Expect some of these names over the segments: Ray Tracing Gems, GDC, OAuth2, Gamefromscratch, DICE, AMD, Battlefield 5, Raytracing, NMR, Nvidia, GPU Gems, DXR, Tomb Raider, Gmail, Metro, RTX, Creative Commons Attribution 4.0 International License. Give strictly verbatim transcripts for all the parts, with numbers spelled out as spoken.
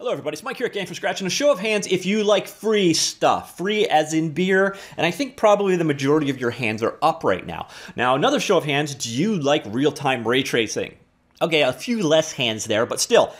Hello everybody, it's Mike here at Gamefromscratch, and a show of hands if you like free stuff. Free as in beer, and I think probably the majority of your hands are up right now. Now another show of hands, do you like real-time ray tracing? Okay, a few less hands there, but still,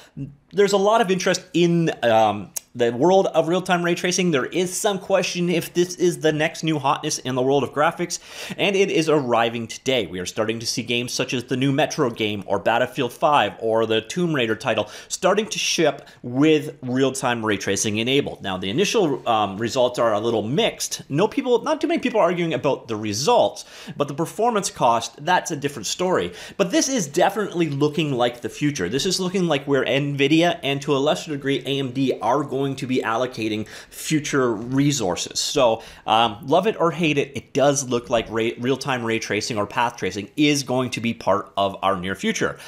there's a lot of interest in um, the world of real-time ray tracing. There is some question if this is the next new hotness in the world of graphics, and it is arriving today. We are starting to see games such as the new Metro game, or Battlefield five, or the Tomb Raider title, starting to ship with real-time ray tracing enabled. Now, the initial um, results are a little mixed. No people, not too many people arguing about the results, but the performance cost, that's a different story. But this is definitely looking looking like the future. This is looking like where Nvidia and to a lesser degree A M D are going to be allocating future resources. So um, love it or hate it, it does look like real-time ray tracing or path tracing is going to be part of our near future.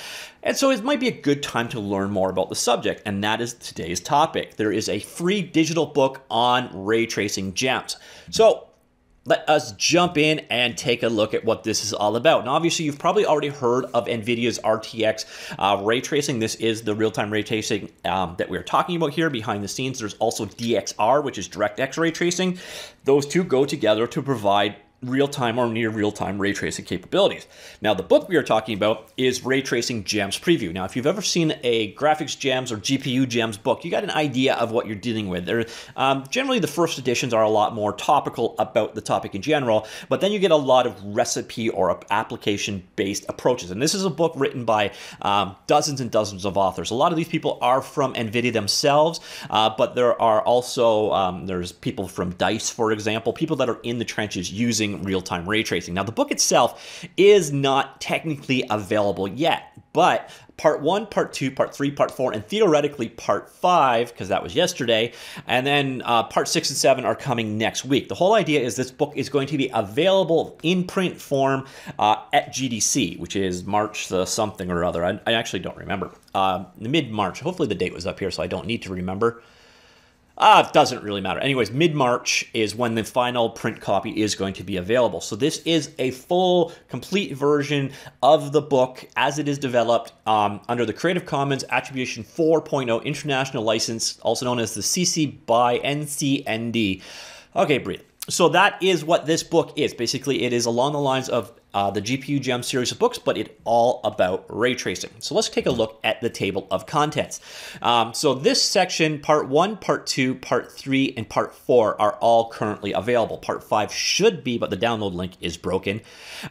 And so it might be a good time to learn more about the subject, and that is today's topic. There is a free digital book on ray tracing gems. So let us jump in and take a look at what this is all about. Now, obviously, you've probably already heard of NVIDIA's R T X uh, ray tracing. This is the real-time ray tracing um, that we're talking about here. Behind the scenes, there's also D X R, which is DirectX ray tracing. Those two go together to provide real-time or near real-time ray tracing capabilities. Now, the book we are talking about is Ray Tracing Gems Preview. Now, if you've ever seen a graphics gems or G P U gems book, you got an idea of what you're dealing with. They're, um, generally, the first editions are a lot more topical about the topic in general, but then you get a lot of recipe or application-based approaches. And this is a book written by um, dozens and dozens of authors. A lot of these people are from NVIDIA themselves, uh, but there are also, um, there's people from DICE, for example, people that are in the trenches using real-time ray tracing. Now, the book itself is not technically available yet, but part one, part two, part three, part four, and theoretically part five, because that was yesterday, and then uh, part six and seven are coming next week. The whole idea is this book is going to be available in print form uh, at G D C, which is March the something or other. I, I actually don't remember. Uh, mid-March. Hopefully the date was up here, so I don't need to remember. Ah, uh, it doesn't really matter. Anyways, mid-March is when the final print copy is going to be available. So this is a full, complete version of the book as it is developed um, under the Creative Commons Attribution four point oh International License, also known as the C C by N C N D. Okay, breathe. So that is what this book is. Basically, it is along the lines of Uh, the G P U Gems series of books, but it's all about ray tracing. So let's take a look at the table of contents. Um, so this section, part one, part two, part three, and part four are all currently available. Part five should be, but the download link is broken.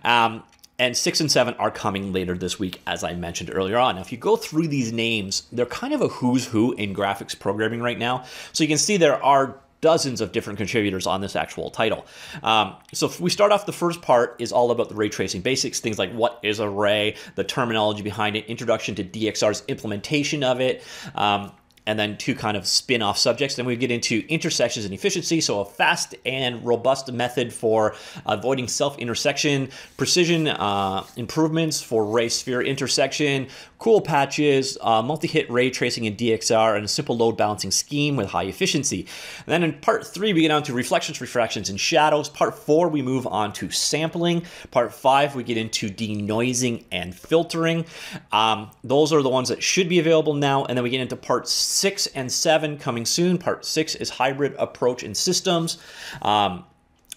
Um, and six and seven are coming later this week, as I mentioned earlier on. Now, if you go through these names, they're kind of a who's who in graphics programming right now. So you can see there are dozens of different contributors on this actual title. Um, so if we start off, the first part is all about the ray tracing basics, things like what is a ray, the terminology behind it, introduction to D X R's implementation of it, um, and then two kind of spin-off subjects. Then we get into intersections and efficiency, so a fast and robust method for avoiding self-intersection, precision uh, improvements for ray sphere intersection, cool patches, uh, multi-hit ray tracing in D X R, and a simple load balancing scheme with high efficiency. And then in part three, we get on to reflections, refractions, and shadows. Part four, we move on to sampling. Part five, we get into denoising and filtering. Um, those are the ones that should be available now. And then we get into part six. Six and seven coming soon. Part six is hybrid approach and systems. Um,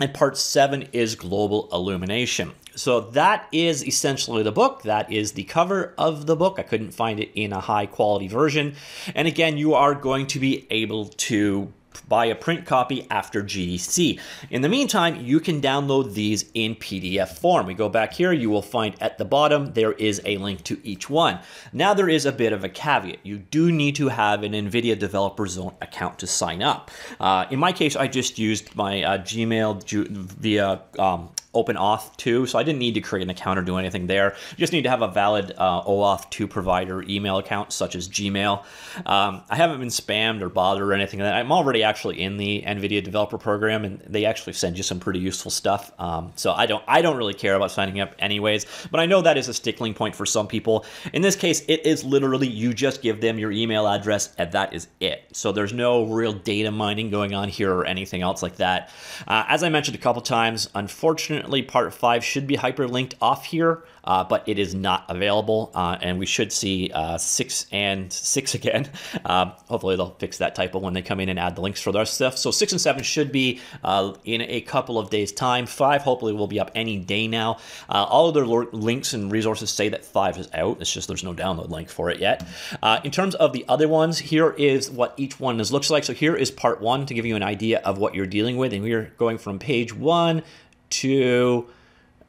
and part seven is global illumination. So that is essentially the book. That is the cover of the book. I couldn't find it in a high quality version. And again, you are going to be able to buy a print copy after G D C. In the meantime, you can download these in P D F form. We go back here, you will find at the bottom, there is a link to each one. Now there is a bit of a caveat. You do need to have an NVIDIA Developer Zone account to sign up. Uh, in my case, I just used my uh, Gmail via um, OpenAuth two, so I didn't need to create an account or do anything there. You just need to have a valid uh, OAuth two provider email account, such as Gmail. Um, I haven't been spammed or bothered or anything like that. I'm already actually in the NVIDIA developer program, and they actually send you some pretty useful stuff. Um, so I don't I don't really care about signing up anyways, but I know that is a stickling point for some people. In this case, it is literally you just give them your email address and that is it. So there's no real data mining going on here or anything else like that. Uh, as I mentioned a couple times, unfortunately, definitely part five should be hyperlinked off here, uh, but it is not available, uh, and we should see uh, six and six again. Um, hopefully they'll fix that typo when they come in and add the links for their stuff. So six and seven should be uh, in a couple of days' time. five hopefully will be up any day now. Uh, all of their links and resources say that five is out. It's just there's no download link for it yet. Uh, in terms of the other ones, here is what each one is, looks like. So here is part one to give you an idea of what you're dealing with, and we're going from page one to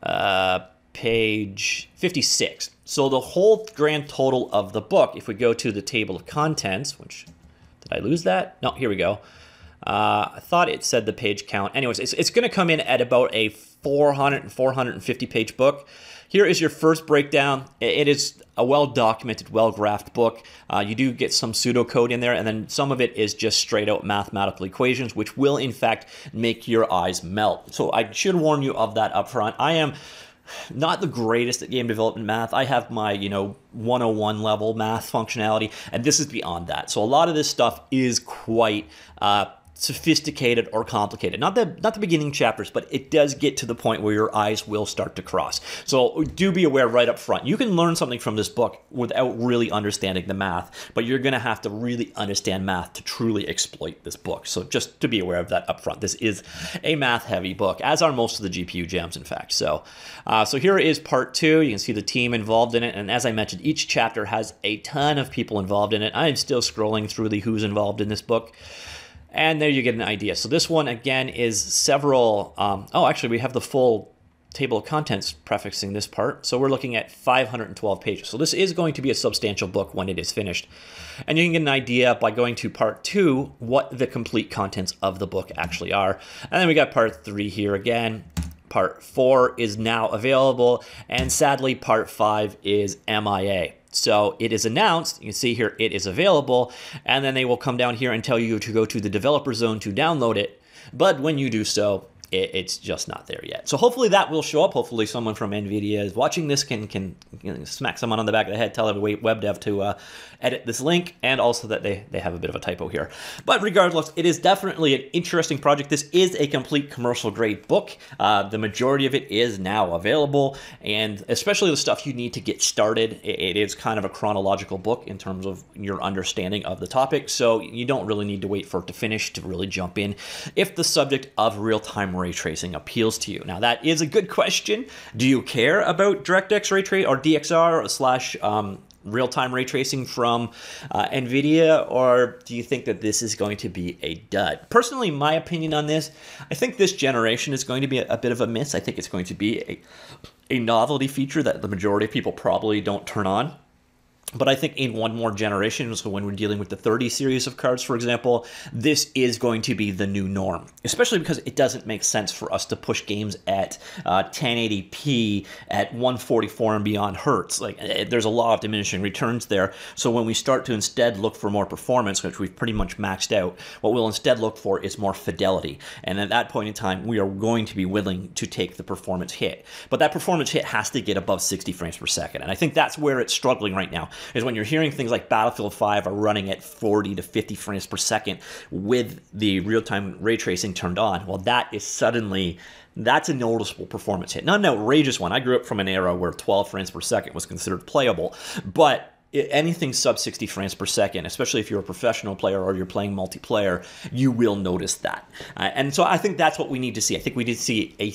uh, page fifty-six. So the whole grand total of the book, if we go to the table of contents, which, did I lose that? No, here we go. Uh, I thought it said the page count. Anyways, it's, it's going to come in at about a four hundred and four hundred fifty page book. Here is your first breakdown. It is a well-documented, well-graphed book. Uh, you do get some pseudocode in there, and then some of it is just straight-out mathematical equations, which will, in fact, make your eyes melt. So I should warn you of that up front. I am not the greatest at game development math. I have my, you know, one oh one level math functionality, and this is beyond that. So a lot of this stuff is quite Uh, sophisticated or complicated. Not the not the beginning chapters, but it does get to the point where your eyes will start to cross. So do be aware right up front. You can learn something from this book without really understanding the math, but you're going to have to really understand math to truly exploit this book. So just to be aware of that up front. This is a math-heavy book, as are most of the G P U gems, in fact. So, uh, so here is part two. You can see the team involved in it, and as I mentioned, each chapter has a ton of people involved in it. I am still scrolling through the who's involved in this book. And there you get an idea. So this one, again, is several. Um, oh, actually, we have the full table of contents prefacing this part. So we're looking at five hundred twelve pages. So this is going to be a substantial book when it is finished. And you can get an idea by going to part two, what the complete contents of the book actually are. And then we got part three here again. Part four is now available. And sadly, part five is M I A. So it is announced, you can see here, it is available, and then they will come down here and tell you to go to the developer zone to download it. But when you do so, it, it's just not there yet. So hopefully that will show up. Hopefully someone from Nvidia is watching this, can, can you know, smack someone on the back of the head, tell every web dev to uh, edit this link, and also that they, they have a bit of a typo here. But regardless, it is definitely an interesting project. This is a complete commercial grade book. Uh, the majority of it is now available, and especially the stuff you need to get started. It, it is kind of a chronological book in terms of your understanding of the topic, so you don't really need to wait for it to finish to really jump in if the subject of real-time ray tracing appeals to you. Now that is a good question. Do you care about DirectX ray trace or D X R slash um, real-time ray tracing from uh, Nvidia, or do you think that this is going to be a dud? Personally, my opinion on this, I think this generation is going to be a, a bit of a miss. I think it's going to be a, a novelty feature that the majority of people probably don't turn on. But I think in one more generation, so when we're dealing with the thirty series of cards, for example, this is going to be the new norm, especially because it doesn't make sense for us to push games at uh, ten eighty p at one forty-four and beyond hertz. Like, there's a law of diminishing returns there. So when we start to instead look for more performance, which we've pretty much maxed out, what we'll instead look for is more fidelity. And at that point in time, we are going to be willing to take the performance hit. But that performance hit has to get above sixty frames per second. And I think that's where it's struggling right now, is when you're hearing things like Battlefield five are running at forty to fifty frames per second with the real-time ray tracing turned on. Well, that is suddenly, that's a noticeable performance hit. Not an outrageous one. I grew up from an era where twelve frames per second was considered playable, but anything sub sixty frames per second, especially if you're a professional player or you're playing multiplayer, you will notice that. Uh, and so I think that's what we need to see. I think we did see a,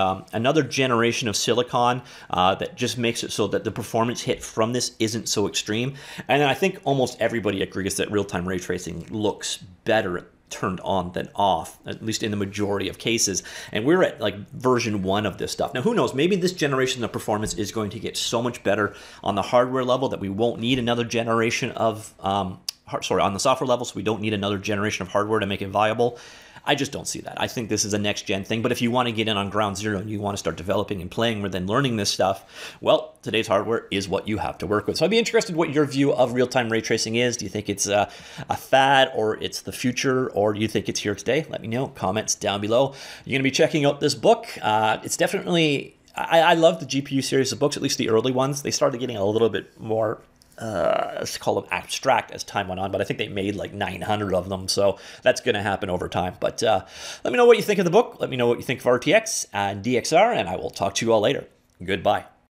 um, another generation of silicon uh, that just makes it so that the performance hit from this isn't so extreme. And I think almost everybody agrees that real-time ray tracing looks better turned on than off, at least in the majority of cases. And we're at like version one of this stuff. Now, who knows, maybe this generation of performance is going to get so much better on the hardware level that we won't need another generation of, um, hard, sorry, on the software level, so we don't need another generation of hardware to make it viable. I just don't see that. I think this is a next-gen thing, but if you want to get in on ground zero and you want to start developing and playing rather than learning this stuff, well, today's hardware is what you have to work with. So I'd be interested what your view of real-time ray tracing is. Do you think it's a, a fad, or it's the future, or do you think it's here today? Let me know. Comments down below. You're going to be checking out this book. Uh, it's definitely, I, I love the G P U series of books, at least the early ones. They started getting a little bit more uh, let's call them abstract as time went on, but I think they made like nine hundred of them. So that's going to happen over time. But uh, let me know what you think of the book. Let me know what you think of R T X and D X R, and I will talk to you all later. Goodbye.